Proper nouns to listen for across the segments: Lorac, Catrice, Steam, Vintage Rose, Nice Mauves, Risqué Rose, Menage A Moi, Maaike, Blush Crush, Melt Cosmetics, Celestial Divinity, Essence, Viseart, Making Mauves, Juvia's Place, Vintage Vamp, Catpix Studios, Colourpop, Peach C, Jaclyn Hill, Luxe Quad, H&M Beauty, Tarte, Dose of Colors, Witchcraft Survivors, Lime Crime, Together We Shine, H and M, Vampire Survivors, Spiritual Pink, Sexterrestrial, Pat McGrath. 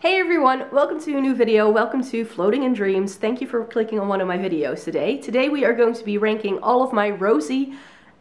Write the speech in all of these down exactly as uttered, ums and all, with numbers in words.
Hey everyone, welcome to a new video, welcome to Floating in Dreams. Thank you for clicking on one of my videos today. Today we are going to be ranking all of my rosy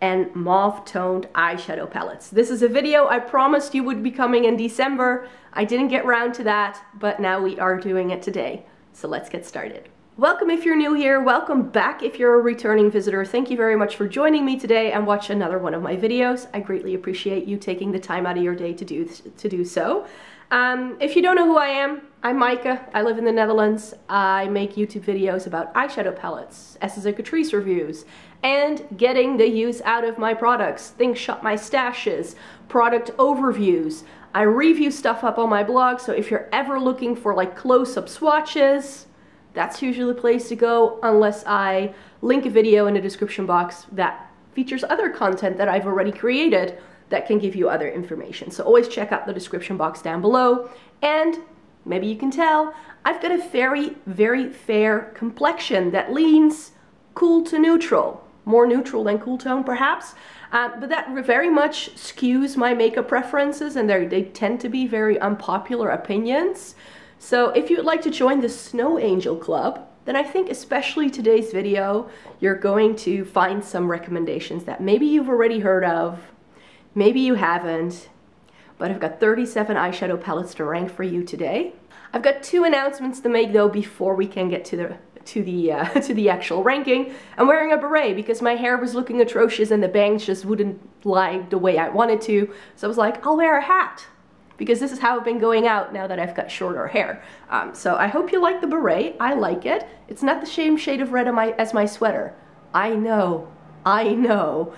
and mauve toned eyeshadow palettes. This is a video I promised you would be coming in December. I didn't get round to that, but now we are doing it today. So let's get started. Welcome if you're new here, welcome back if you're a returning visitor. Thank you very much for joining me today and watch another one of my videos. I greatly appreciate you taking the time out of your day to do, to do so. Um, if you don't know who I am, I'm Maaike. I live in the Netherlands. I make YouTube videos about eyeshadow palettes, Essence and Catrice reviews, and getting the use out of my products. Things shop my stashes, product overviews. I review stuff up on my blog, so if you're ever looking for like close-up swatches, that's usually the place to go, unless I link a video in the description box that features other content that I've already created that can give you other information. So always check out the description box down below. And maybe you can tell, I've got a very, very fair complexion that leans cool to neutral. More neutral than cool tone, perhaps. Uh, but that very much skews my makeup preferences, and they tend to be very unpopular opinions. So if you'd like to join the Snow Angel Club, then I think especially today's video, you're going to find some recommendations that maybe you've already heard of, maybe you haven't, but I've got thirty-seven eyeshadow palettes to rank for you today. I've got two announcements to make though before we can get to the to the uh, to the actual ranking. I'm wearing a beret because my hair was looking atrocious and the bangs just wouldn't lie the way I wanted to, so I was like, I'll wear a hat, because this is how I've been going out now that I've got shorter hair. Um, so I hope you like the beret. I like it. It's not the same shade of red my, as my sweater. I know, I know.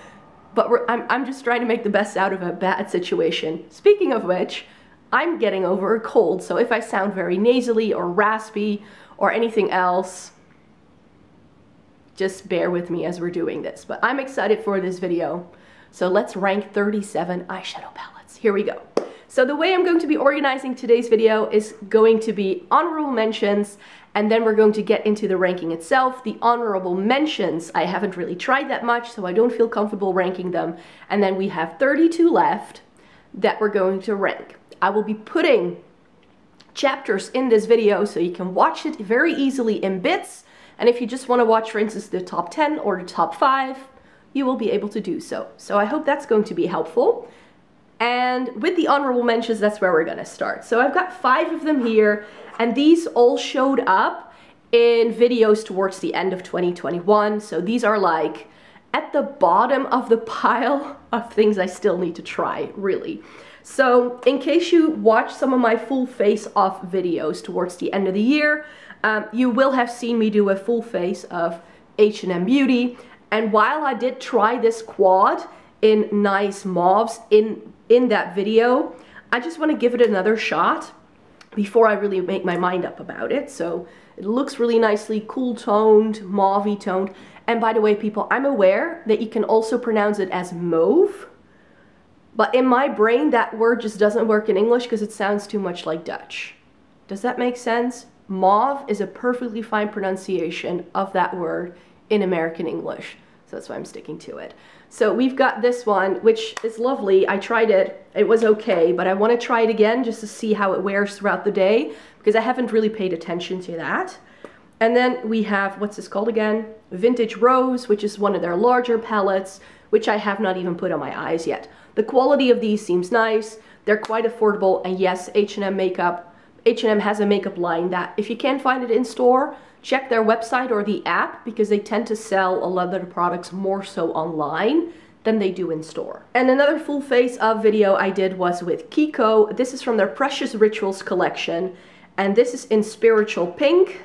But we're, I'm, I'm just trying to make the best out of a bad situation. Speaking of which, I'm getting over a cold, so if I sound very nasally or raspy or anything else, just bear with me as we're doing this. But I'm excited for this video. So let's rank thirty-seven eyeshadow palettes. Here we go. So the way I'm going to be organizing today's video is going to be honorable mentions, and then we're going to get into the ranking itself. The honorable mentions, I haven't really tried that much, so I don't feel comfortable ranking them. And then we have thirty-two left that we're going to rank. I will be putting chapters in this video so you can watch it very easily in bits. And if you just want to watch, for instance, the top ten or the top five, you will be able to do so. So I hope that's going to be helpful. And with the honorable mentions, that's where we're gonna start. So I've got five of them here, and these all showed up in videos towards the end of twenty twenty-one. So these are like at the bottom of the pile of things I still need to try, really. So in case you watch some of my full face off videos towards the end of the year, um, you will have seen me do a full face of H and M Beauty. And while I did try this quad in Nice Mauves in in that video, I just want to give it another shot before I really make my mind up about it. So it looks really nicely cool toned, mauve-y toned. And by the way, people, I'm aware that you can also pronounce it as mauve, but in my brain that word just doesn't work in English because it sounds too much like Dutch. Does that make sense? Mauve is a perfectly fine pronunciation of that word in American English. So that's why I'm sticking to it. So we've got this one, which is lovely. I tried it, it was okay, but I want to try it again just to see how it wears throughout the day, because I haven't really paid attention to that. And then we have, what's this called again? Vintage Rose, which is one of their larger palettes, which I have not even put on my eyes yet. The quality of these seems nice. They're quite affordable, and yes, H and M makeup, H and M has a makeup line that if you can't find it in store, check their website or the app, because they tend to sell a lot of their products more so online than they do in store. And another full face of video I did was with Kiko. This is from their Precious Rituals collection, and this is in Spiritual Pink,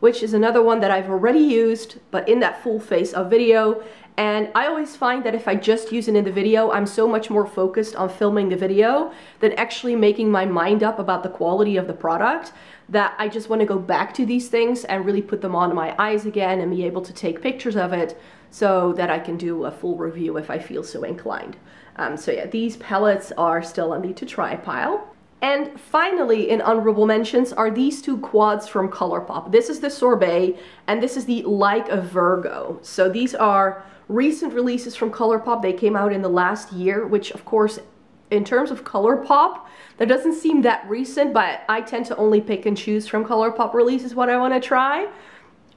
which is another one that I've already used, but in that full face of video. And I always find that if I just use it in the video, I'm so much more focused on filming the video than actually making my mind up about the quality of the product, that I just want to go back to these things and really put them on my eyes again and be able to take pictures of it so that I can do a full review if I feel so inclined. Um, so yeah, these palettes are still on the to try pile. And finally, in honorable mentions are these two quads from Colourpop. This is the Sorbet, and this is the Like a Virgo. So these are recent releases from Colourpop. They came out in the last year, which of course in terms of Colourpop, that doesn't seem that recent, but I tend to only pick and choose from Colourpop releases what I want to try.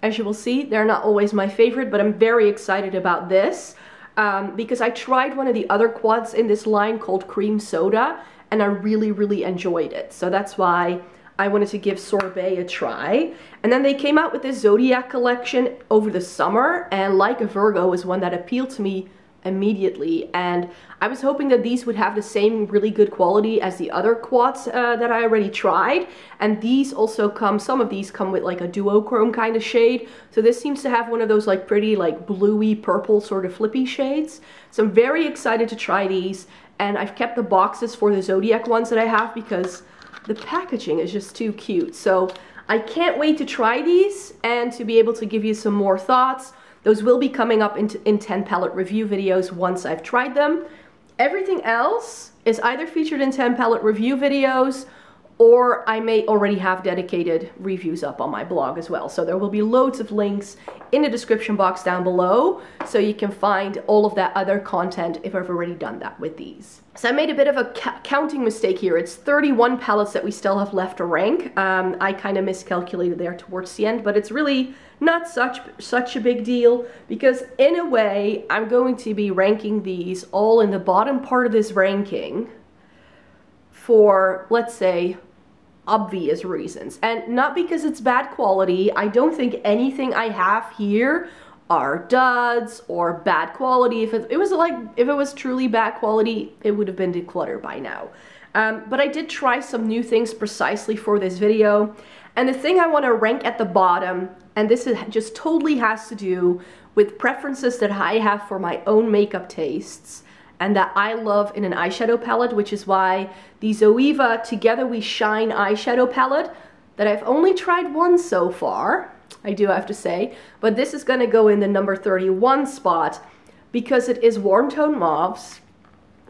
As you will see, they're not always my favorite, but I'm very excited about this um, because I tried one of the other quads in this line called Cream Soda, and I really, really enjoyed it. So that's why I wanted to give Sorbet a try. And then they came out with this Zodiac collection over the summer, and Like a Virgo was one that appealed to me immediately, and I was hoping that these would have the same really good quality as the other quads uh, that I already tried. And these also come, some of these come with like a duochrome kind of shade, so this seems to have one of those like pretty like bluey purple sort of flippy shades. So I'm very excited to try these, and I've kept the boxes for the Zodiac ones that I have because the packaging is just too cute. So I can't wait to try these and to be able to give you some more thoughts. Those will be coming up in, in ten palette review videos once I've tried them. Everything else is either featured in ten palette review videos, or I may already have dedicated reviews up on my blog as well. So there will be loads of links in the description box down below, so you can find all of that other content if I've already done that with these. So I made a bit of a ca counting mistake here. It's thirty-one palettes that we still have left to rank. Um, I kind of miscalculated there towards the end, but it's really not such, such a big deal, because in a way, I'm going to be ranking these all in the bottom part of this ranking for, let's say, obvious reasons, and not because it's bad quality. I don't think anything I have here are duds or bad quality. If it, it was like, if it was truly bad quality, it would have been decluttered by now. Um, but I did try some new things precisely for this video, and the thing I want to rank at the bottom, and this is just totally has to do with preferences that I have for my own makeup tastes and that I love in an eyeshadow palette, which is why the Zoeva Together We Shine eyeshadow palette, that I've only tried one so far, I do have to say, but this is gonna go in the number thirty-one spot because it is warm tone mauves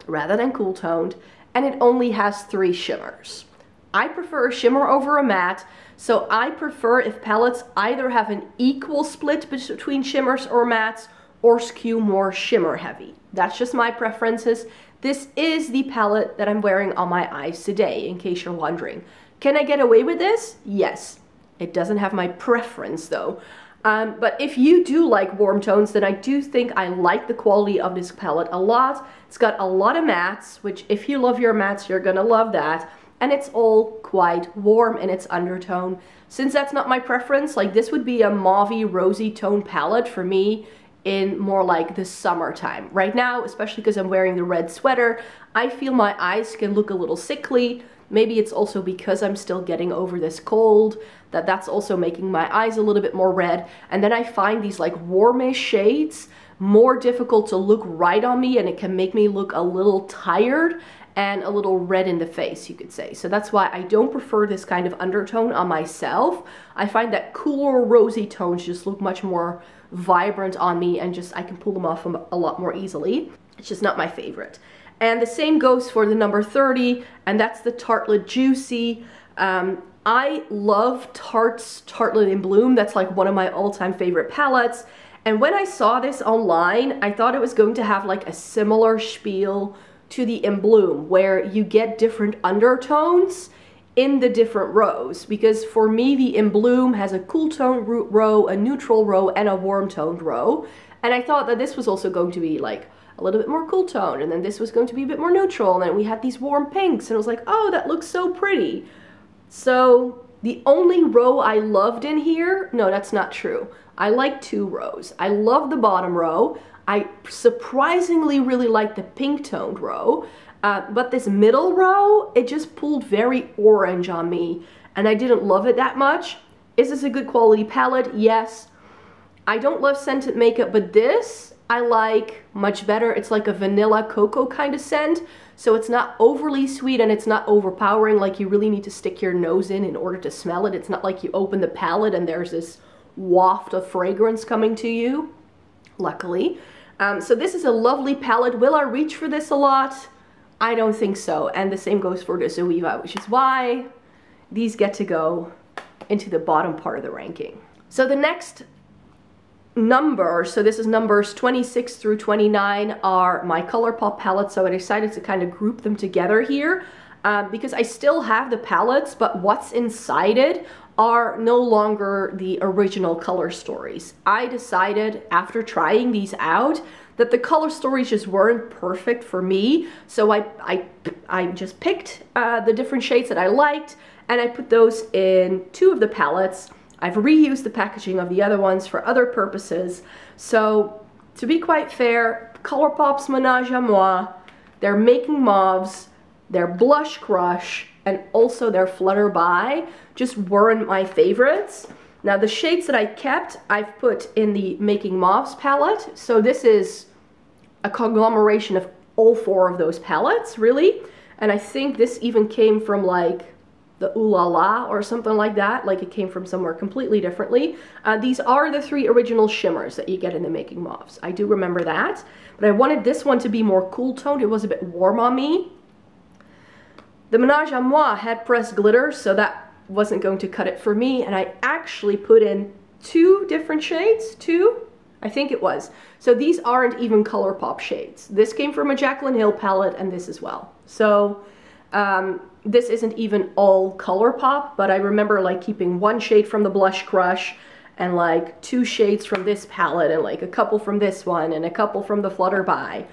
rather than cool toned, and it only has three shimmers. I prefer a shimmer over a matte, so I prefer if palettes either have an equal split between shimmers or mattes, or skew more shimmer heavy. That's just my preferences. This is the palette that I'm wearing on my eyes today, in case you're wondering. Can I get away with this? Yes. It doesn't have my preference though. Um, but if you do like warm tones, then I do think I like the quality of this palette a lot. It's got a lot of mattes, which if you love your mattes, you're gonna love that. And it's all quite warm in its undertone. Since that's not my preference, like this would be a mauvey, rosy tone palette for me in more like the summertime. Right now, especially because I'm wearing the red sweater, I feel my eyes can look a little sickly. Maybe it's also because I'm still getting over this cold, that that's also making my eyes a little bit more red. And then I find these like warmish shades more difficult to look right on me, and it can make me look a little tired and a little red in the face, you could say. So that's why I don't prefer this kind of undertone on myself. I find that cooler rosy tones just look much more vibrant on me, and just I can pull them off a lot more easily. It's just not my favorite. And the same goes for the number thirty, and that's the Tartelette Juicy. Um, I love Tarte's Tartelette in Bloom. That's like one of my all-time favorite palettes. And when I saw this online, I thought it was going to have like a similar spiel to the In Bloom, where you get different undertones in the different rows, because for me the In Bloom has a cool tone row, a neutral row, and a warm toned row, and I thought that this was also going to be like a little bit more cool tone, and then this was going to be a bit more neutral, and then we had these warm pinks, and I was like, oh, that looks so pretty. So the only row I loved in here, no, that's not true, I like two rows. I love the bottom row, I surprisingly really like the pink toned row, uh, but this middle row, it just pulled very orange on me, and I didn't love it that much. Is this a good quality palette? Yes. I don't love scented makeup, but this I like much better. It's like a vanilla cocoa kind of scent, so it's not overly sweet and it's not overpowering, like you really need to stick your nose in in order to smell it. It's not like you open the palette and there's this waft of fragrance coming to you, luckily. Um, so this is a lovely palette. Will I reach for this a lot? I don't think so. And the same goes for the Zoeva, which is why these get to go into the bottom part of the ranking. So the next numbers, so this is numbers twenty-six through twenty-nine, are my Colourpop palettes, so I decided to kind of group them together here, uh, because I still have the palettes, but what's inside it are no longer the original color stories. I decided after trying these out that the color stories just weren't perfect for me, so I, I, I just picked uh, the different shades that I liked, and I put those in two of the palettes. I've reused the packaging of the other ones for other purposes. So, to be quite fair, Colourpop's Menage A Moi, their Making Mauves, their Blush Crush, and also their Flutter By just weren't my favorites. Now, the shades that I kept, I've put in the Making Mauves palette. So this is a conglomeration of all four of those palettes, really. And I think this even came from, like, the Ooh La La or something like that, like it came from somewhere completely differently. Uh, these are the three original shimmers that you get in the Making Mauves. I do remember that, but I wanted this one to be more cool-toned. It was a bit warm on me. The Menage A Moi had pressed glitter, so that wasn't going to cut it for me, and I actually put in two different shades, two? I think it was. So these aren't even Colourpop shades. This came from a Jaclyn Hill palette, and this as well. So, um, this isn't even all Colourpop, but I remember like keeping one shade from the Blush Crush and like two shades from this palette and like a couple from this one and a couple from the Flutter By.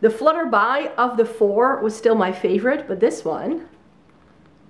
The Flutter By of the four was still my favorite, but this one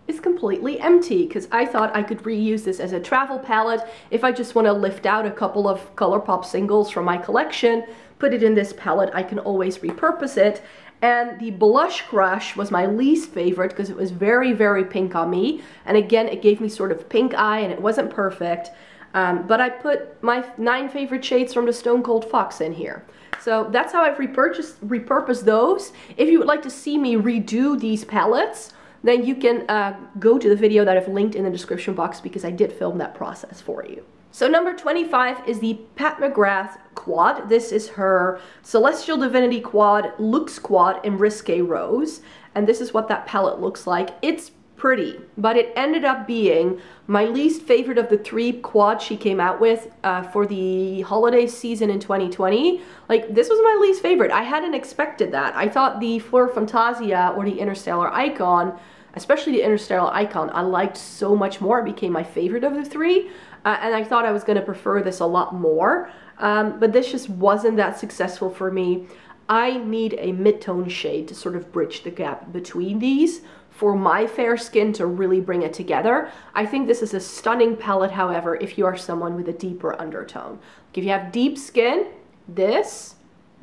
is completely empty because I thought I could reuse this as a travel palette if I just want to lift out a couple of Colourpop singles from my collection, put it in this palette, I can always repurpose it. And the Blush Crush was my least favorite because it was very, very pink on me. And again, it gave me sort of pink eye and it wasn't perfect. Um, but I put my nine favorite shades from the Stone Cold Fox in here. So that's how I've repurchased, repurposed those. If you would like to see me redo these palettes, then you can uh, go to the video that I've linked in the description box because I did film that process for you. So number twenty-five is the Pat McGrath quad. This is her Celestial Divinity quad, Luxe quad in Risqué Rose. And this is what that palette looks like. It's pretty, but it ended up being my least favorite of the three quads she came out with uh, for the holiday season in twenty twenty. Like, this was my least favorite. I hadn't expected that. I thought the Fleur Fantasia or the Interstellar Icon, especially the Interstellar Icon, I liked so much more. It became my favorite of the three. Uh, and I thought I was going to prefer this a lot more, um, but this just wasn't that successful for me. I need a mid-tone shade to sort of bridge the gap between these for my fair skin to really bring it together. I think this is a stunning palette, however, if you are someone with a deeper undertone. If you have deep skin, this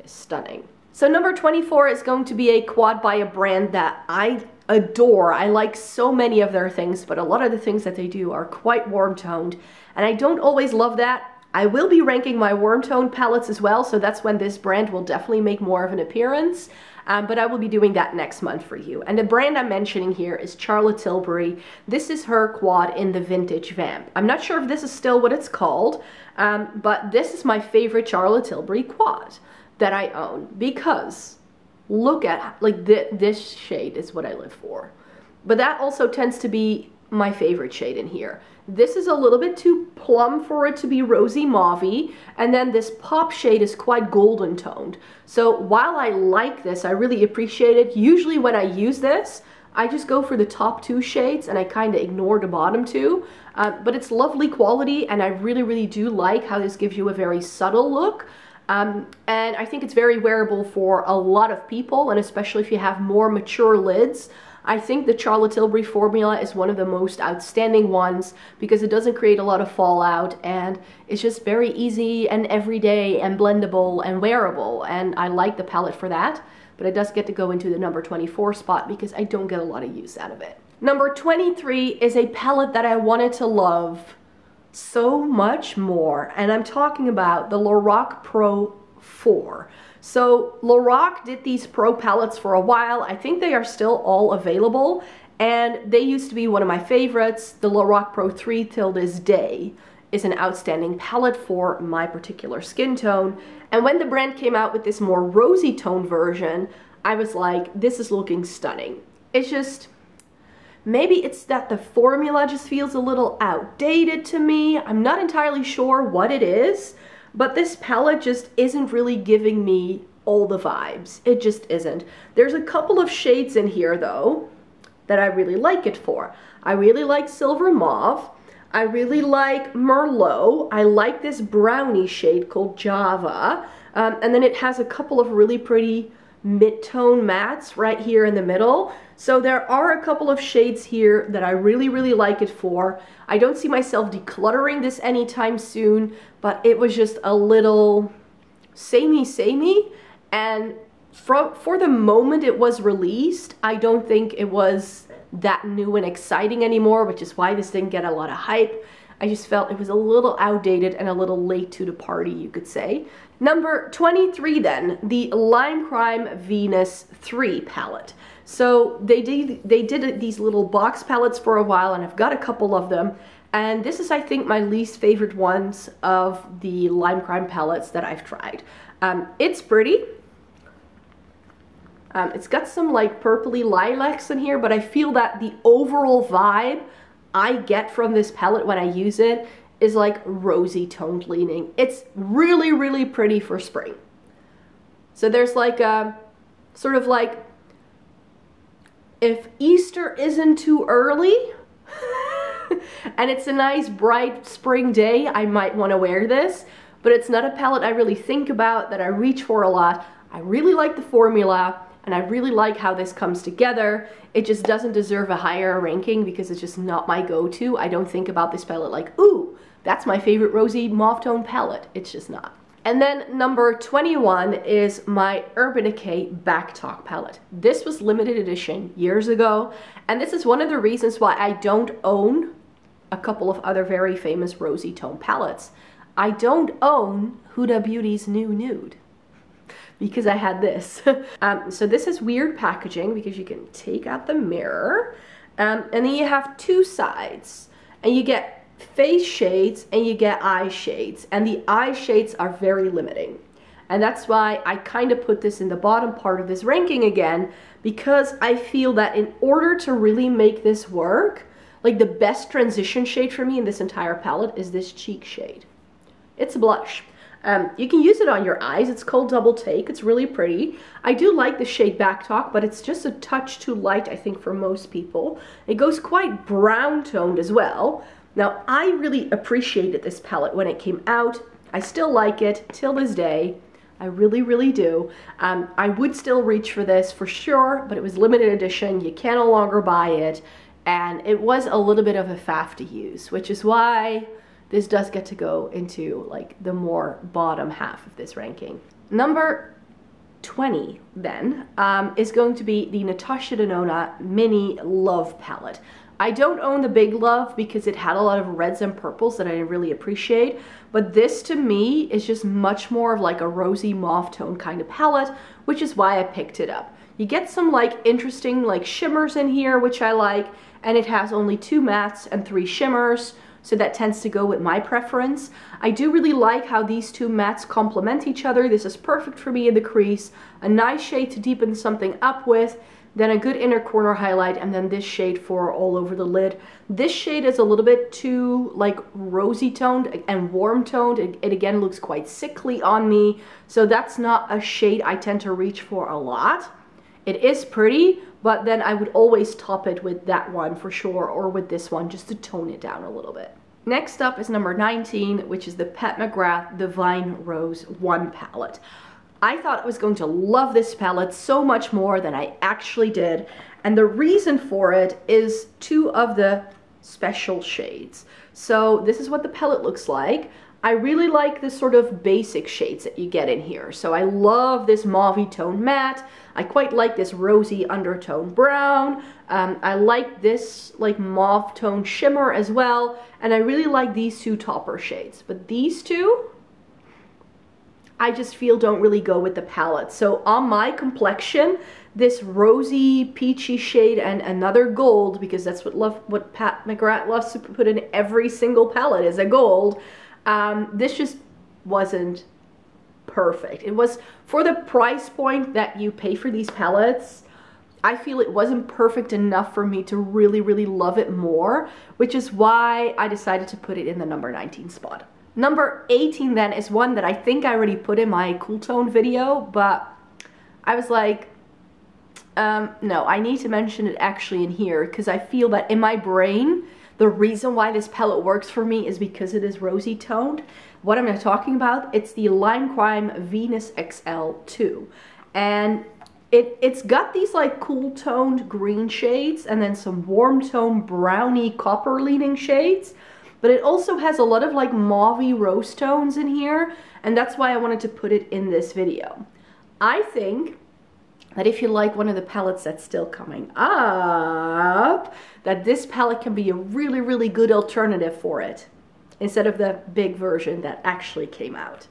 is stunning. So number twenty-four is going to be a quad by a brand that I adore. I like so many of their things, but a lot of the things that they do are quite warm-toned, and I don't always love that. I will be ranking my warm-toned palettes as well, so that's when this brand will definitely make more of an appearance, um, but I will be doing that next month for you. And the brand I'm mentioning here is Charlotte Tilbury. This is her quad in the Vintage Vamp. I'm not sure if this is still what it's called, um, but this is my favorite Charlotte Tilbury quad that I own because look at, like, th this shade is what I live for. But that also tends to be my favorite shade in here. This is a little bit too plum for it to be rosy mauve-y, and then this pop shade is quite golden toned. So while I like this, I really appreciate it. Usually when I use this, I just go for the top two shades and I kind of ignore the bottom two, uh, but it's lovely quality and I really, really do like how this gives you a very subtle look. Um, and I think it's very wearable for a lot of people, and especially if you have more mature lids. I think the Charlotte Tilbury formula is one of the most outstanding ones because it doesn't create a lot of fallout and it's just very easy and everyday and blendable and wearable, and I like the palette for that, but it does get to go into the number twenty-four spot because I don't get a lot of use out of it. Number twenty-three is a palette that I wanted to love so much more, and I'm talking about the Lorac Pro four. So Lorac did these Pro palettes for a while. I think they are still all available, and they used to be one of my favorites. The Lorac Pro three till this day is an outstanding palette for my particular skin tone, and when the brand came out with this more rosy tone version, I was like, this is looking stunning. It's just, maybe it's that the formula just feels a little outdated to me. I'm not entirely sure what it is, but this palette just isn't really giving me all the vibes. It just isn't. There's a couple of shades in here though that I really like it for. I really like Silver Mauve. I really like Merlot. I like this brownie shade called Java. Um, and then it has a couple of really pretty mid-tone mattes right here in the middle. So there are a couple of shades here that I really, really like it for. I don't see myself decluttering this anytime soon, but it was just a little samey, samey. And for, for the moment it was released, I don't think it was that new and exciting anymore, which is why this didn't get a lot of hype. I just felt it was a little outdated and a little late to the party, you could say. Number twenty-three then, the Lime Crime Venus three palette. So they did, they did these little box palettes for a while, and I've got a couple of them. And this is, I think, my least favorite ones of the Lime Crime palettes that I've tried. Um, it's pretty. Um, it's got some like purpley lilacs in here, but I feel that the overall vibe I get from this palette when I use it is like rosy toned leaning. It's really, really pretty for spring. So there's like a sort of like, if Easter isn't too early and it's a nice bright spring day, I might want to wear this, but it's not a palette I really think about, that I reach for a lot. I really like the formula, and I really like how this comes together. It just doesn't deserve a higher ranking because it's just not my go-to. I don't think about this palette like, ooh, that's my favorite rosy mauve tone palette. It's just not. And then number twenty-one is my Urban Decay Backtalk palette. This was limited edition years ago, and this is one of the reasons why I don't own a couple of other very famous rosy tone palettes. I don't own Huda Beauty's New Nude, because I had this. um, so this is weird packaging because you can take out the mirror, um, and then you have two sides, and you get face shades and you get eye shades, and the eye shades are very limiting. And that's why I kind of put this in the bottom part of this ranking again, because I feel that in order to really make this work, like the best transition shade for me in this entire palette is this cheek shade. It's a blush. Um, you can use it on your eyes. It's called Double Take. It's really pretty. I do like the shade Backtalk, but it's just a touch too light, I think, for most people. It goes quite brown toned as well. Now, I really appreciated this palette when it came out. I still like it till this day. I really, really do. Um, I would still reach for this for sure, but it was limited edition. You can no longer buy it. And it was a little bit of a faff to use, which is why this does get to go into like the more bottom half of this ranking. Number twenty then um, is going to be the Natasha Denona Mini Love palette. I don't own the Big Love because it had a lot of reds and purples that I didn't really appreciate, but this to me is just much more of like a rosy mauve tone kind of palette, which is why I picked it up. You get some like interesting like shimmers in here, which I like, and it has only two mattes and three shimmers. So that tends to go with my preference. I do really like how these two mattes complement each other. This is perfect for me in the crease. A nice shade to deepen something up with, then a good inner corner highlight, and then this shade for all over the lid. This shade is a little bit too like rosy toned and warm toned. It, it again looks quite sickly on me. So that's not a shade I tend to reach for a lot. It is pretty, but then I would always top it with that one for sure, or with this one, just to tone it down a little bit. Next up is number nineteen, which is the Pat McGrath Divine Rose one palette. I thought I was going to love this palette so much more than I actually did, and the reason for it is two of the special shades. So this is what the palette looks like. I really like the sort of basic shades that you get in here. So I love this mauvey tone matte. I quite like this rosy undertone brown. Um, I like this like mauve tone shimmer as well. And I really like these two topper shades. But these two, I just feel don't really go with the palette. So on my complexion, this rosy peachy shade and another gold, because that's what, love, what Pat McGrath loves to put in every single palette is a gold. Um, this just wasn't perfect. It was, for the price point that you pay for these palettes, I feel it wasn't perfect enough for me to really, really love it more, which is why I decided to put it in the number nineteen spot. Number eighteen then is one that I think I already put in my Cool Tone video, but I was like, um, no, I need to mention it actually in here, because I feel that in my brain, the reason why this palette works for me is because it is rosy toned. What am I talking about? It's the Lime Crime Venus X L two. And it, it's got these like cool toned green shades and then some warm tone brownie copper leaning shades. But it also has a lot of like mauvey rose tones in here, and that's why I wanted to put it in this video. I think that if you like one of the palettes that's still coming up, that this palette can be a really, really good alternative for it, instead of the big version that actually came out.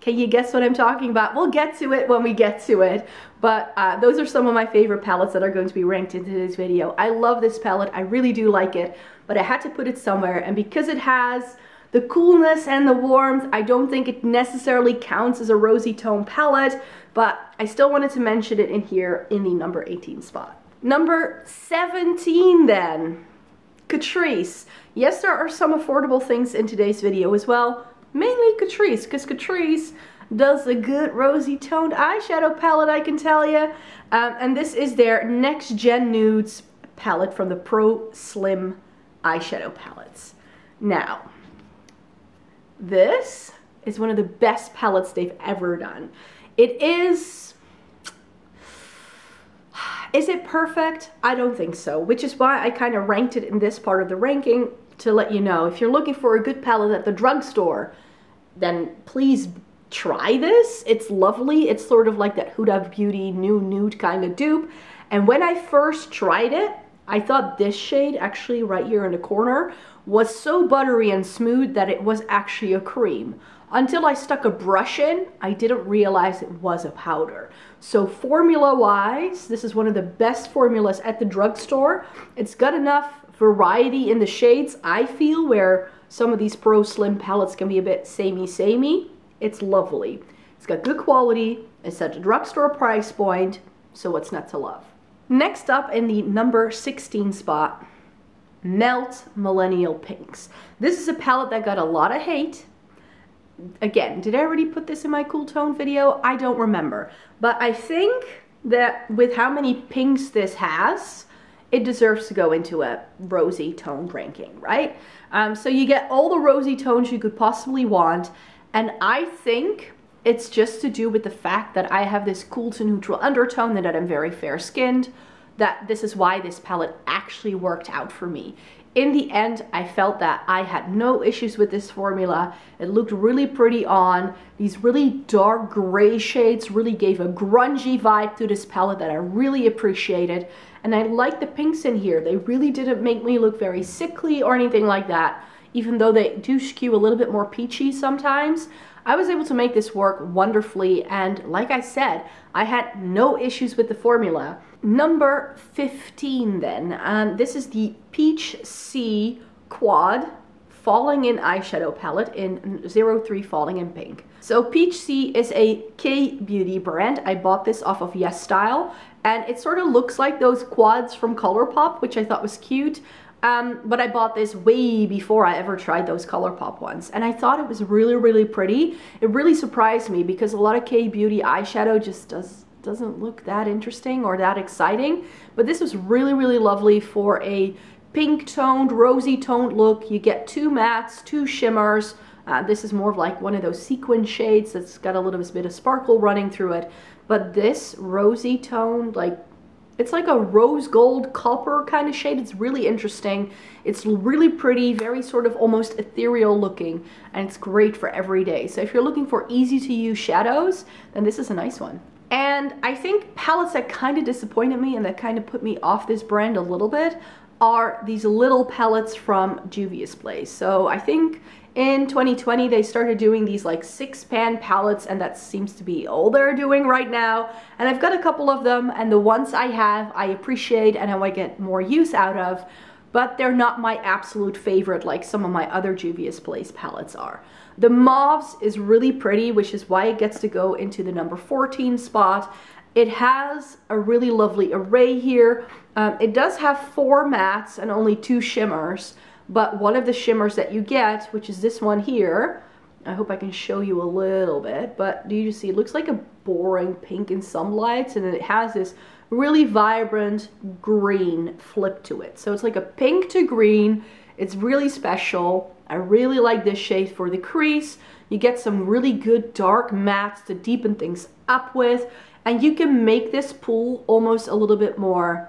Can you guess what I'm talking about? We'll get to it when we get to it. But uh, those are some of my favorite palettes that are going to be ranked into this video. I love this palette, I really do like it. But I had to put it somewhere, and because it has the coolness and the warmth, I don't think it necessarily counts as a rosy tone palette, but I still wanted to mention it in here in the number eighteen spot. Number seventeen then, Catrice. Yes, there are some affordable things in today's video as well, mainly Catrice, because Catrice does a good rosy toned eyeshadow palette, I can tell you. Um, and this is their Next Gen Nudes palette from the Pro Slim eyeshadow palettes. Now, this is one of the best palettes they've ever done. It is... Is it perfect? I don't think so, which is why I kind of ranked it in this part of the ranking, to let you know. If you're looking for a good palette at the drugstore, then please try this. It's lovely. It's sort of like that Huda Beauty new nude kind of dupe. And when I first tried it, I thought this shade, actually right here in the corner, was so buttery and smooth that it was actually a cream. Until I stuck a brush in, I didn't realize it was a powder. So formula-wise, this is one of the best formulas at the drugstore. It's got enough variety in the shades, I feel, where some of these Pro Slim palettes can be a bit samey-samey. It's lovely. It's got good quality. It's at a drugstore price point, so what's not to love? Next up in the number sixteen spot, Melt Millennial Pinks. This is a palette that got a lot of hate. Again, did I already put this in my Cool Tone video? I don't remember. But I think that with how many pinks this has, it deserves to go into a rosy tone ranking, right? Um, so you get all the rosy tones you could possibly want, and I think it's just to do with the fact that I have this cool to neutral undertone and that I'm very fair-skinned, that this is why this palette actually worked out for me. In the end, I felt that I had no issues with this formula. It looked really pretty on. These really dark gray shades really gave a grungy vibe to this palette that I really appreciated. And I like the pinks in here. They really didn't make me look very sickly or anything like that, even though they do skew a little bit more peachy sometimes. I was able to make this work wonderfully, and like I said, I had no issues with the formula. Number fifteen then, um, this is the Peach C Quad Falling in eyeshadow palette in zero three Falling in Pink. So Peach C is a K-beauty brand. I bought this off of Yes Style, and it sort of looks like those quads from Colourpop, which I thought was cute. Um, but I bought this way before I ever tried those Colourpop ones, and I thought it was really, really pretty. It really surprised me, because a lot of K-beauty eyeshadow just does, doesn't look that interesting or that exciting. But this was really, really lovely for a pink-toned, rosy-toned look. You get two mattes, two shimmers. Uh, this is more of like one of those sequin shades that's got a little bit of sparkle running through it. But this rosy-toned, like, it's like a rose gold copper kind of shade. It's really interesting. It's really pretty, very sort of almost ethereal looking, and it's great for every day. So if you're looking for easy to use shadows, then this is a nice one. And I think palettes that kind of disappointed me and that kind of put me off this brand a little bit are these little palettes from Juvia's Place. So I think in twenty twenty they started doing these like six pan palettes, and that seems to be all they're doing right now. And I've got a couple of them, and the ones I have I appreciate and I want to get more use out of, but they're not my absolute favorite like some of my other Juvia's Place palettes are. The Mauves is really pretty, which is why it gets to go into the number fourteen spot. It has a really lovely array here. Um, it does have four mattes and only two shimmers, But one of the shimmers that you get, which is this one here, I hope I can show you a little bit, but do you see it looks like a boring pink in some lights, and then it has this really vibrant green flip to it. So it's like a pink to green. It's really special. I really like this shade for the crease. You get some really good dark mattes to deepen things up with, and you can make this pool almost a little bit more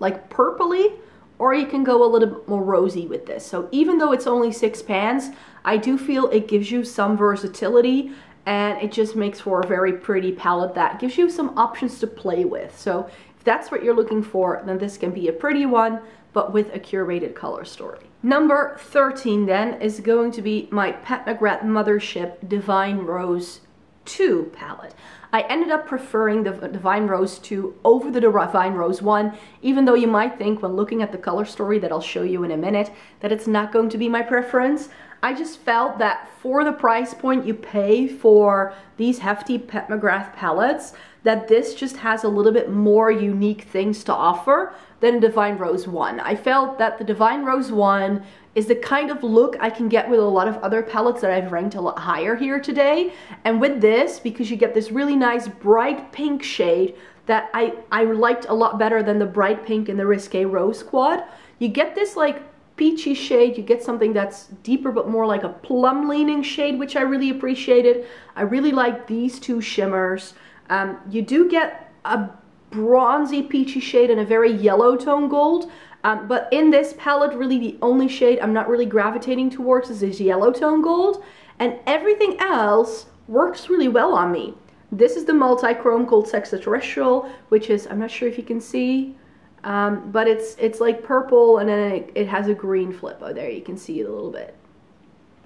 like purpley, or you can go a little bit more rosy with this. So even though it's only six pans, I do feel it gives you some versatility, and it just makes for a very pretty palette that gives you some options to play with. So if that's what you're looking for, then this can be a pretty one, but with a curated color story. Number thirteen then is going to be my Pat McGrath Mothership Divine Rose two palette. I ended up preferring the Divine Rose two over the Divine Rose one, even though you might think when looking at the color story that I'll show you in a minute that it's not going to be my preference. I just felt that for the price point you pay for these hefty Pat McGrath palettes, that this just has a little bit more unique things to offer than Divine Rose one. I felt that the Divine Rose one is the kind of look I can get with a lot of other palettes that I've ranked a lot higher here today. And with this, because you get this really nice bright pink shade that I, I liked a lot better than the bright pink in the Risqué Rose Quad, you get this like peachy shade, you get something that's deeper but more like a plum leaning shade, which I really appreciated. I really like these two shimmers. Um, you do get a bronzy peachy shade and a very yellow tone gold, um, but in this palette really the only shade I'm not really gravitating towards is this yellow tone gold, and everything else works really well on me. This is the multi-chrome called Sexterrestrial, which is, I'm not sure if you can see, Um, but it's it's like purple, and then it, it has a green flip. Oh, there you can see it a little bit.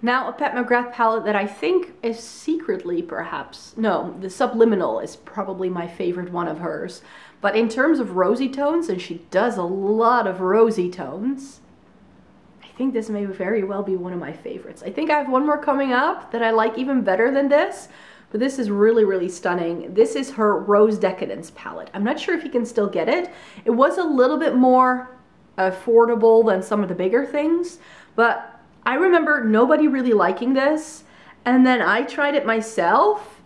Now a Pat McGrath palette that I think is secretly perhaps, no, the Subliminal is probably my favorite one of hers. But in terms of rosy tones, and she does a lot of rosy tones, I think this may very well be one of my favorites. I think I have one more coming up that I like even better than this. But this is really, really stunning. This is her Rose Decadence palette. I'm not sure if you can still get it. It was a little bit more affordable than some of the bigger things, but I remember nobody really liking this. And then I tried it myself,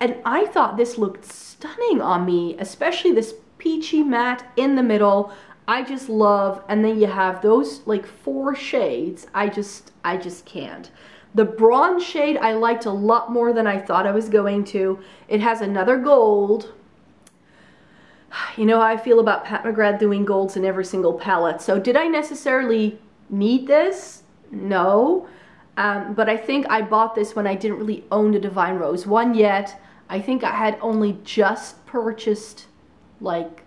and I thought this looked stunning on me, especially this peachy matte in the middle. I just love, and then you have those like four shades. I just, I just can't. The bronze shade I liked a lot more than I thought I was going to. It has another gold. You know how I feel about Pat McGrath doing golds in every single palette. So did I necessarily need this? No. Um, but I think I bought this when I didn't really own the Divine Rose one yet. I think I had only just purchased like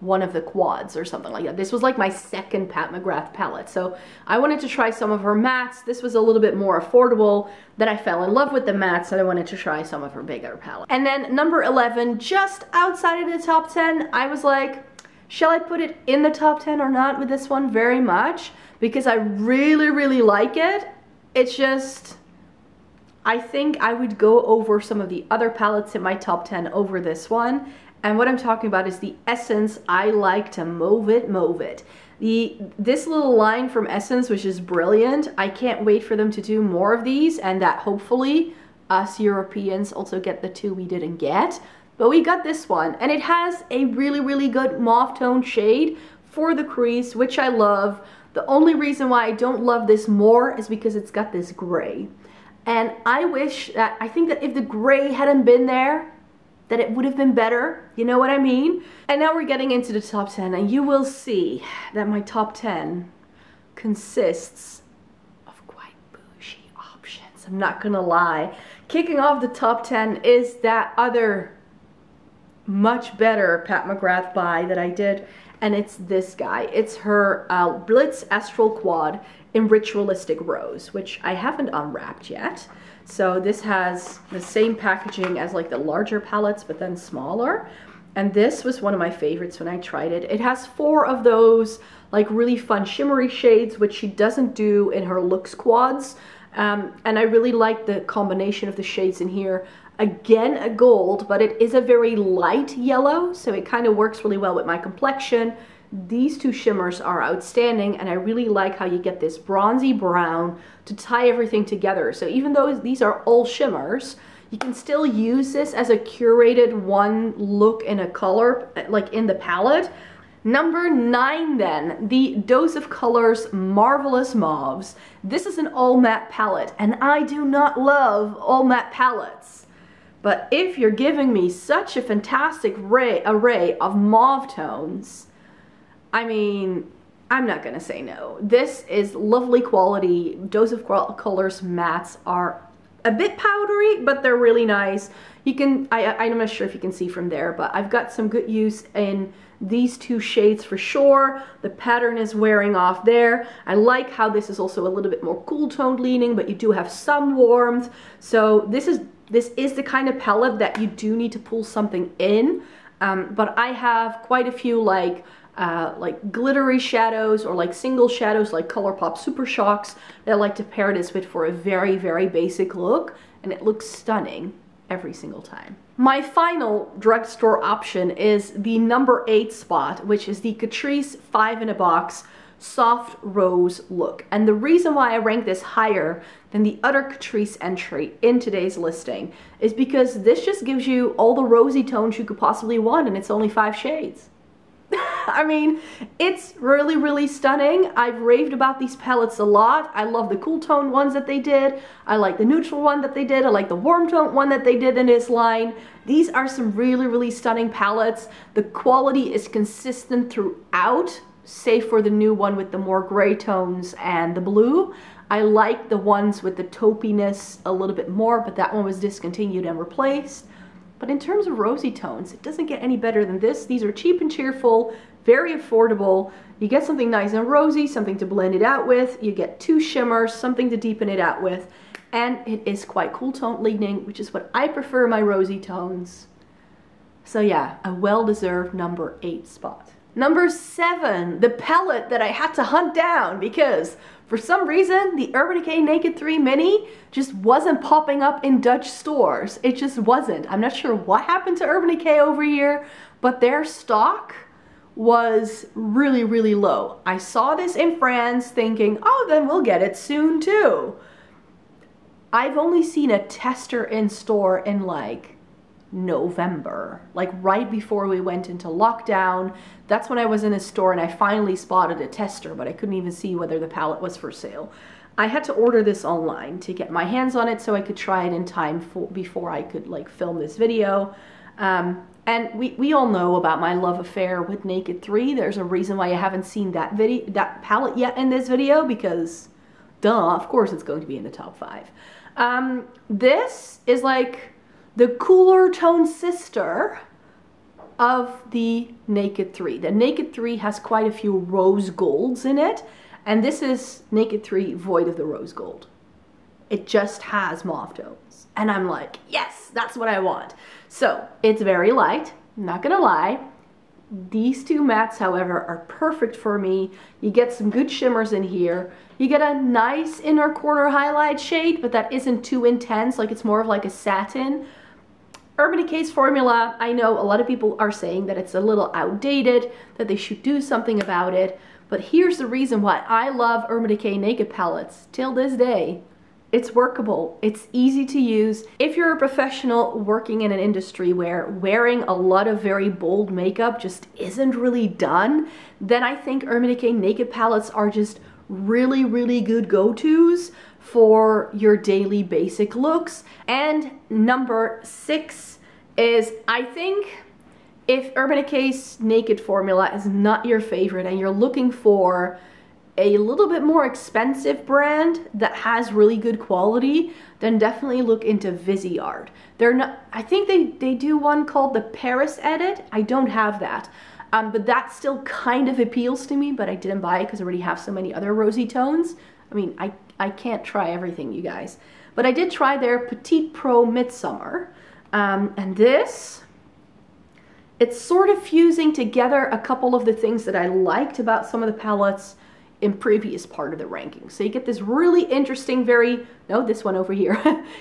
one of the quads or something like that. This was like my second Pat McGrath palette, so I wanted to try some of her mattes. This was a little bit more affordable. Then I fell in love with the mattes, and I wanted to try some of her bigger palette. And then number eleven, just outside of the top ten, I was like, shall I put it in the top ten or not with this one very much? Because I really, really like it. It's just, I think I would go over some of the other palettes in my top ten over this one. And what I'm talking about is the Essence I Like to Move It, Move It. The, this little line from Essence, which is brilliant, I can't wait for them to do more of these, and that hopefully us Europeans also get the two we didn't get. But we got this one, and it has a really, really good mauve tone shade for the crease, which I love. The only reason why I don't love this more is because it's got this gray. And I wish that, I think that if the gray hadn't been there, that it would have been better, you know what I mean? And now we're getting into the top ten, and you will see that my top ten consists of quite bougie options, I'm not gonna lie. Kicking off the top ten is that other much better Pat McGrath buy that I did, and it's this guy. It's her uh, Blitz Astral Quad in Ritualistic Rose, which I haven't unwrapped yet. So this has the same packaging as like the larger palettes, but then smaller. And this was one of my favorites when I tried it. It has four of those like really fun shimmery shades, which she doesn't do in her look squads. Um, and I really like the combination of the shades in here. Again, a gold, but it is a very light yellow, so it kind of works really well with my complexion. These two shimmers are outstanding, and I really like how you get this bronzy brown to tie everything together. So even though these are all shimmers, you can still use this as a curated one look in a color, like in the palette. Number nine then, the Dose of Colors Marvelous Mauves. This is an all matte palette, and I do not love all matte palettes. But if you're giving me such a fantastic array, array of mauve tones, I mean, I'm not gonna say no. This is lovely quality. Dose of Colors mattes are a bit powdery, but they're really nice. You can, I, I'm not sure if you can see from there, but I've got some good use in these two shades for sure. The pattern is wearing off there. I like how this is also a little bit more cool toned leaning, but you do have some warmth. So this is, this is the kind of palette that you do need to pull something in. Um, but I have quite a few like, Uh, like glittery shadows or like single shadows like Colourpop Super Shocks that I like to pair this with for a very, very basic look, and it looks stunning every single time. My final drugstore option is the number eight spot, which is the Catrice five in a box soft rose look. And the reason why I rank this higher than the other Catrice entry in today's listing is because this just gives you all the rosy tones you could possibly want, and it's only five shades. I mean, it's really, really stunning. I've raved about these palettes a lot. I love the cool tone ones that they did. I like the neutral one that they did. I like the warm tone one that they did in this line. These are some really, really stunning palettes. The quality is consistent throughout, save for the new one with the more gray tones and the blue. I like the ones with the taupiness a little bit more, but that one was discontinued and replaced. But in terms of rosy tones, it doesn't get any better than this. These are cheap and cheerful, very affordable. You get something nice and rosy, something to blend it out with. You get two shimmers, something to deepen it out with. And it is quite cool tone leaning, which is what I prefer my rosy tones. So yeah, a well-deserved number eight spot. Number seven, the palette that I had to hunt down because for some reason the Urban Decay Naked three Mini just wasn't popping up in Dutch stores. It just wasn't. I'm not sure what happened to Urban Decay over here, but their stock was really, really low. I saw this in France thinking, oh, then we'll get it soon too. I've only seen a tester in store in like November, like right before we went into lockdown. That's when I was in a store and I finally spotted a tester, but I couldn't even see whether the palette was for sale. I had to order this online to get my hands on it so I could try it in time for, before I could like film this video. Um, and we, we all know about my love affair with Naked three. There's a reason why I haven't seen that video, that palette yet in this video, because duh, of course it's going to be in the top five. Um, this is like the cooler tone sister of the Naked three. The Naked three has quite a few rose golds in it, and this is Naked three void of the rose gold. It just has mauve tones, and I'm like, yes, that's what I want. So it's very light, not gonna lie. These two mattes, however, are perfect for me. You get some good shimmers in here. You get a nice inner corner highlight shade, but that isn't too intense. Like, it's more of like a satin. Urban Decay's formula, I know a lot of people are saying that it's a little outdated, that they should do something about it. But here's the reason why I love Urban Decay Naked palettes till this day. It's workable, it's easy to use. If you're a professional working in an industry where wearing a lot of very bold makeup just isn't really done, then I think Urban Decay Naked palettes are just really, really good go-tos for your daily basic looks. And number six is, I think, if Urban Decay's Naked formula is not your favorite and you're looking for a little bit more expensive brand that has really good quality, then definitely look into Viseart. They're not, I think they, they do one called the Paris Edit. I don't have that, um, but that still kind of appeals to me, but I didn't buy it because I already have so many other rosy tones. I mean, I, I can't try everything, you guys. But I did try their Petite Pro Midsummer, um, and this, it's sort of fusing together a couple of the things that I liked about some of the palettes in previous part of the ranking. So you get this really interesting, very, no, this one over here.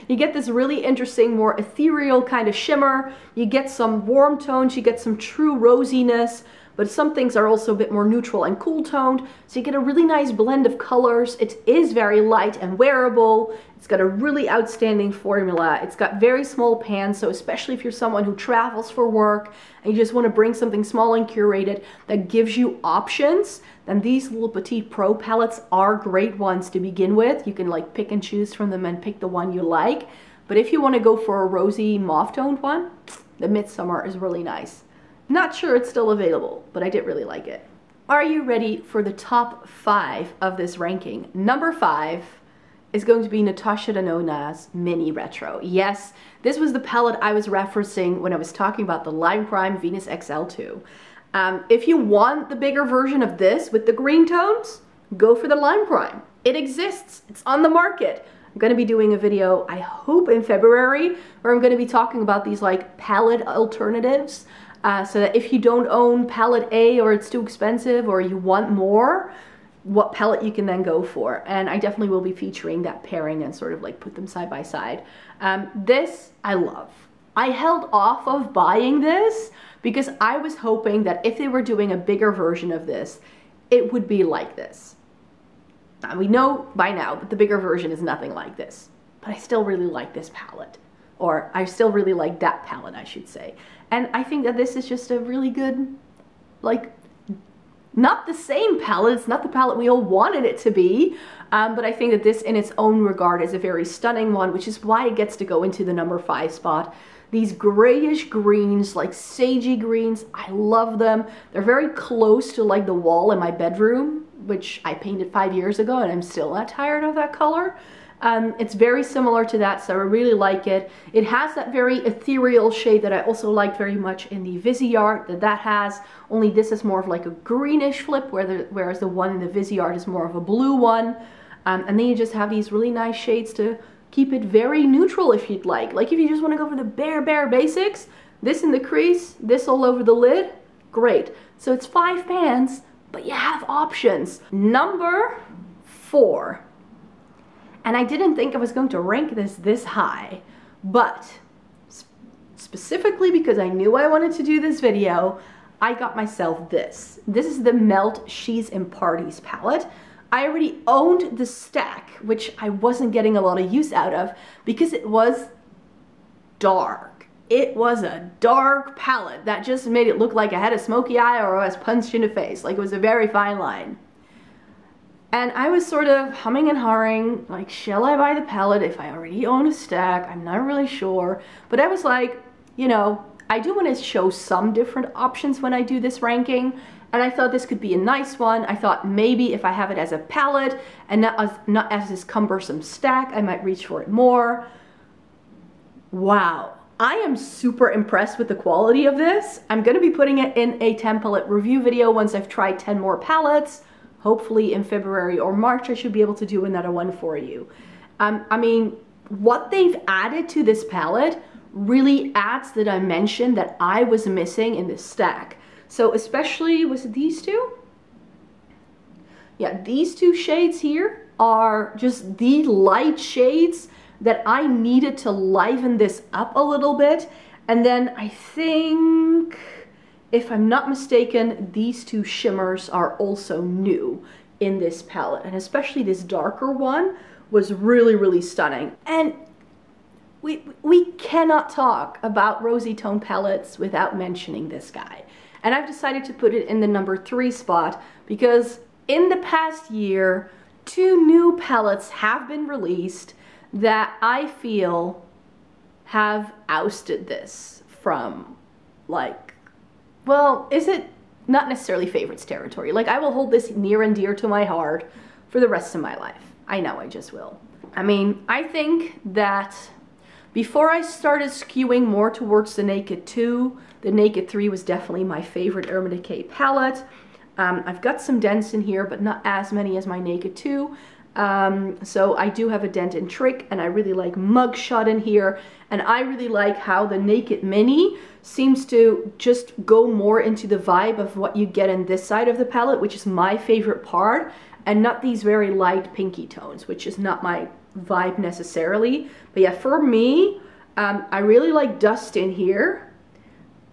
You get this really interesting, more ethereal kind of shimmer. You get some warm tones, you get some true rosiness, but some things are also a bit more neutral and cool toned, so you get a really nice blend of colors. It is very light and wearable. It's got a really outstanding formula. It's got very small pans, so especially if you're someone who travels for work and you just want to bring something small and curated that gives you options, then these little Petite Pro palettes are great ones to begin with. You can like pick and choose from them and pick the one you like. But if you want to go for a rosy mauve toned one, the Midsummer is really nice. Not sure it's still available, but I did really like it. Are you ready for the top five of this ranking? Number five is going to be Natasha Denona's Mini Retro. Yes, this was the palette I was referencing when I was talking about the Lime Crime Venus X L two. Um, if you want the bigger version of this with the green tones, go for the Lime Crime. It exists, it's on the market. I'm gonna be doing a video, I hope in February, where I'm gonna be talking about these like palette alternatives, uh, so that if you don't own palette A or it's too expensive or you want more, what palette you can then go for. And I definitely will be featuring that pairing and sort of like put them side by side. Um, this I love. I held off of buying this because I was hoping that if they were doing a bigger version of this, it would be like this. Now, we know by now that the bigger version is nothing like this, but I still really like this palette, or I still really like that palette, I should say. And I think that this is just a really good, like, not the same palette, it's not the palette we all wanted it to be, um, but I think that this in its own regard is a very stunning one, which is why it gets to go into the number five spot. These grayish greens, like sagey greens, I love them. They're very close to like the wall in my bedroom, which I painted five years ago and I'm still not tired of that color. Um, it's very similar to that, so I really like it. It has that very ethereal shade that I also liked very much in the Viseart that that has, only this is more of like a greenish flip, where the, whereas the one in the Viseart is more of a blue one. Um, and then you just have these really nice shades to keep it very neutral if you'd like. Like if you just want to go for the bare, bare basics, this in the crease, this all over the lid, great. So it's five pans, but you have options. Number four. And I didn't think I was going to rank this this high, but sp specifically because I knew I wanted to do this video, I got myself this. This is the Melt She's in Parties palette. I already owned the stack, which I wasn't getting a lot of use out of because it was dark. It was a dark palette that just made it look like I had a smoky eye or I was punched in the face. Like it was a very fine line. And I was sort of humming and hawing, like, shall I buy the palette if I already own a stack? I'm not really sure. But I was like, you know, I do want to show some different options when I do this ranking. And I thought this could be a nice one. I thought maybe if I have it as a palette and not as, not as this cumbersome stack, I might reach for it more. Wow. I am super impressed with the quality of this. I'm going to be putting it in a ten palette review video once I've tried ten more palettes. Hopefully in February or March, I should be able to do another one for you. Um, I mean, what they've added to this palette really adds the dimension that I was missing in this stack. So especially, was it these two? Yeah, these two shades here are just the light shades that I needed to liven this up a little bit. And then I think, if I'm not mistaken, these two shimmers are also new in this palette, and especially this darker one was really, really stunning. And we we cannot talk about rosy tone palettes without mentioning this guy. And I've decided to put it in the number three spot because in the past year, two new palettes have been released that I feel have ousted this from, like, well, is it not necessarily favorites territory? Like, I will hold this near and dear to my heart for the rest of my life. I know, I just will. I mean, I think that before I started skewing more towards the Naked two, the Naked three was definitely my favorite Urban Decay palette. Um, I've got some dents in here, but not as many as my Naked two. Um, so I do have a dent in Trick, and I really like Mugshot in here, and I really like how the Naked Mini seems to just go more into the vibe of what you get in this side of the palette, which is my favorite part, and not these very light pinky tones, which is not my vibe necessarily. But yeah, for me, um, I really like Dust in here,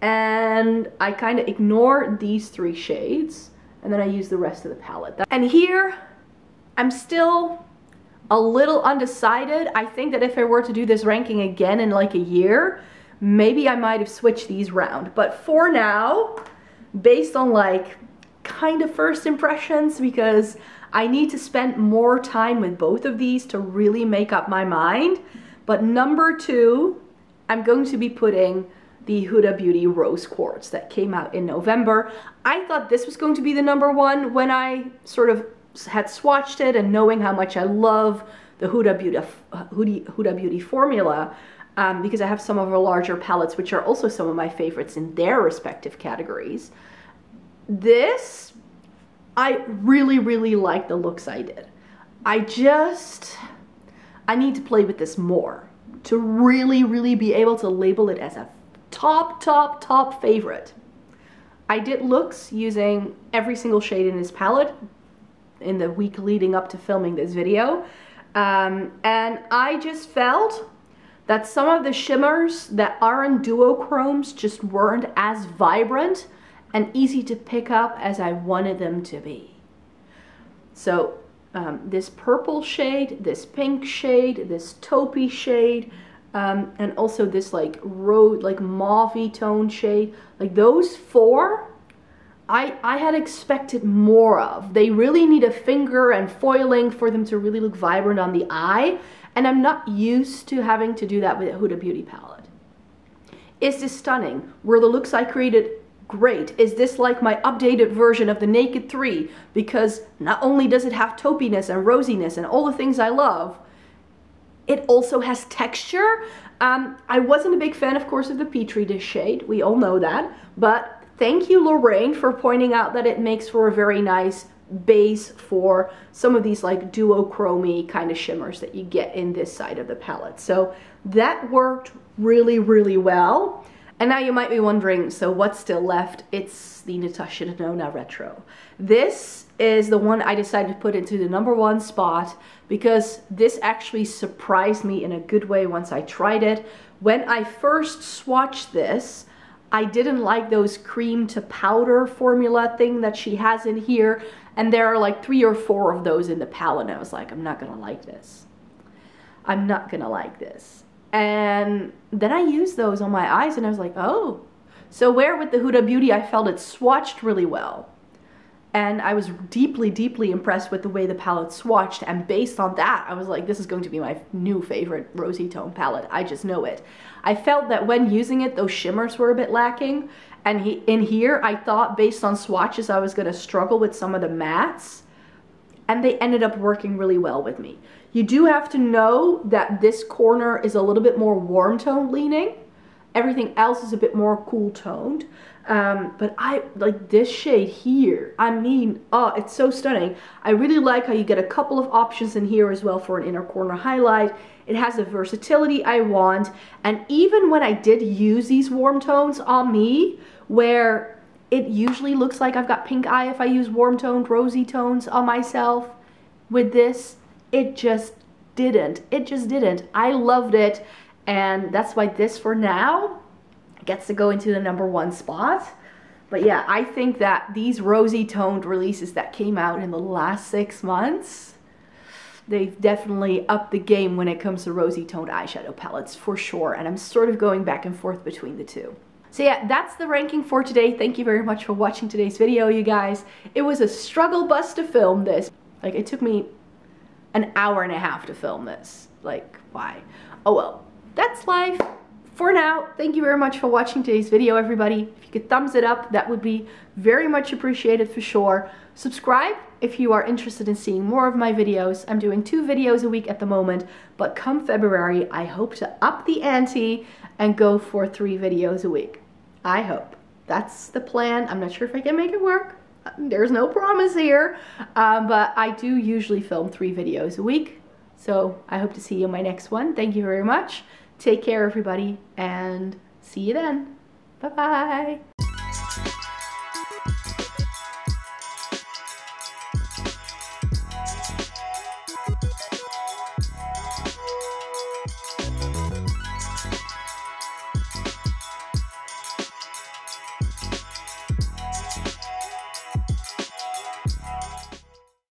and I kind of ignore these three shades, and then I use the rest of the palette. And here, I'm still a little undecided. I think that if I were to do this ranking again in like a year, maybe I might have switched these round. But for now, based on like kind of first impressions, because I need to spend more time with both of these to really make up my mind. But number two, I'm going to be putting the Huda Beauty Rose Quartz that came out in November. I thought this was going to be the number one when I sort of had swatched it, and knowing how much I love the Huda Beauty, Huda Beauty formula, um, because I have some of her larger palettes, which are also some of my favorites in their respective categories. This, I really, really like the looks I did. I just, I need to play with this more to really, really be able to label it as a top, top, top favorite. I did looks using every single shade in this palette in the week leading up to filming this video. Um, and I just felt that some of the shimmers that aren't duochromes just weren't as vibrant and easy to pick up as I wanted them to be. So um, this purple shade, this pink shade, this taupey shade, um, and also this like road, like mauve-y tone shade, like those four, I, I had expected more of. They really need a finger and foiling for them to really look vibrant on the eye, and I'm not used to having to do that with a Huda Beauty palette. Is this stunning? Were the looks I created great? Is this like my updated version of the Naked three? Because not only does it have taupiness and rosiness and all the things I love, it also has texture. Um, I wasn't a big fan, of course, of the Petri dish shade. We all know that, but thank you, Lorraine, for pointing out that it makes for a very nice base for some of these like duochrome kind of shimmers that you get in this side of the palette. So that worked really, really well. And now you might be wondering, so what's still left? It's the Natasha Denona Retro. This is the one I decided to put into the number one spot because this actually surprised me in a good way once I tried it. When I first swatched this, I didn't like those cream to powder formula thing that she has in here, and there are like three or four of those in the palette. I was like, I'm not gonna like this. I'm not gonna like this. And then I used those on my eyes and I was like, oh. So where with the Huda Beauty, I felt it swatched really well. And I was deeply, deeply impressed with the way the palette swatched, and based on that, I was like, this is going to be my new favorite rosy tone palette. I just know it. I felt that when using it, those shimmers were a bit lacking, and he, in here, I thought based on swatches, I was gonna struggle with some of the mattes, and they ended up working really well with me. You do have to know that this corner is a little bit more warm tone leaning. Everything else is a bit more cool toned. Um, but I like this shade here. I mean, oh, it's so stunning. I really like how you get a couple of options in here as well for an inner corner highlight. It has the versatility I want. And even when I did use these warm tones on me, where it usually looks like I've got pink eye if I use warm toned, rosy tones on myself, with this, it just didn't. It just didn't. I loved it. And that's why this, for now, gets to go into the number one spot. But yeah, I think that these rosy toned releases that came out in the last six months, they've definitely upped the game when it comes to rosy toned eyeshadow palettes, for sure. And I'm sort of going back and forth between the two. So yeah, that's the ranking for today. Thank you very much for watching today's video, you guys. It was a struggle bus to film this. Like, it took me an hour and a half to film this. Like, why? Oh well. That's life. For now, thank you very much for watching today's video, everybody. If you could thumbs it up, that would be very much appreciated, for sure. Subscribe if you are interested in seeing more of my videos. I'm doing two videos a week at the moment, but come February, I hope to up the ante and go for three videos a week. I hope. That's the plan. I'm not sure if I can make it work. There's no promise here, um, but I do usually film three videos a week. So I hope to see you in my next one. Thank you very much. Take care, everybody, and see you then. Bye-bye.